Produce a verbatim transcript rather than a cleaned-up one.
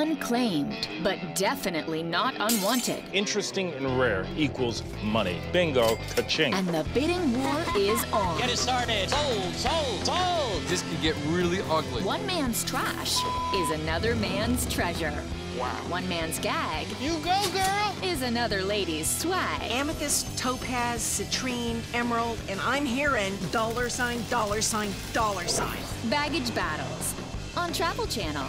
unclaimed, but definitely not unwanted. Interesting and rare equals money. Bingo, ka-ching. And the bidding war is on. Get it started. Sold, sold, sold. This can get really ugly. One man's trash is another man's treasure. Wow. One man's gag. You go, girl! Is another lady's swag. Amethyst, topaz, citrine, emerald, and I'm hearing dollar sign, dollar sign, dollar sign. Baggage Battles on Travel Channel.